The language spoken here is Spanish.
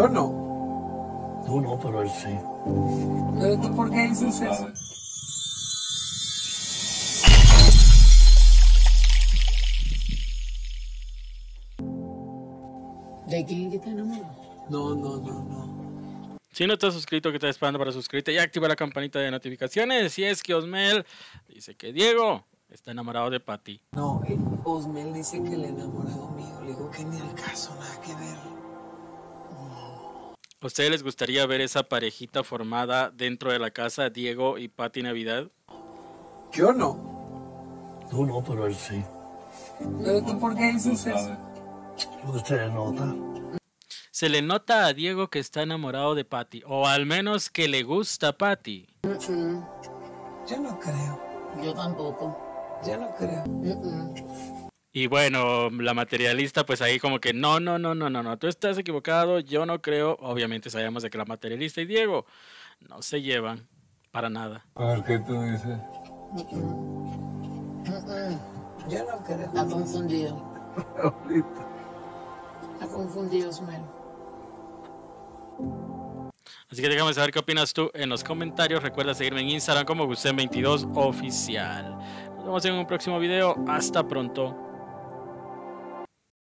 yo no. Tú no, pero él sí. ¿Pero tú por qué dices eso? ¿De quién que te enamoró? No. Si no estás suscrito, que te esperando para suscribirte y activa la campanita de notificaciones. Si es que Osmel dice que Diego está enamorado de Paty. No, Osmel dice que el enamorado mío. Le digo que ni al caso, nada que ver. No. ¿A ustedes les gustaría ver esa parejita formada dentro de la casa, Diego y Paty Navidad? Yo no. Tú no, pero él sí. ¿Pero tú por qué dices eso? Usted nota. Se le nota a Diego que está enamorado de Paty, o al menos que le gusta Paty. Yo no creo. Yo tampoco. Yo no creo. Y bueno, la materialista pues ahí como que no, tú estás equivocado, yo no creo. Obviamente sabemos de que la materialista y Diego no se llevan para nada. A ver, ¿qué tú dices? Yo no creo. Está confundido. Está confundido, Osmel. Así que déjame saber qué opinas tú en los comentarios. Recuerda seguirme en Instagram como Gusem22 Oficial. Nos vemos en un próximo video. Hasta pronto.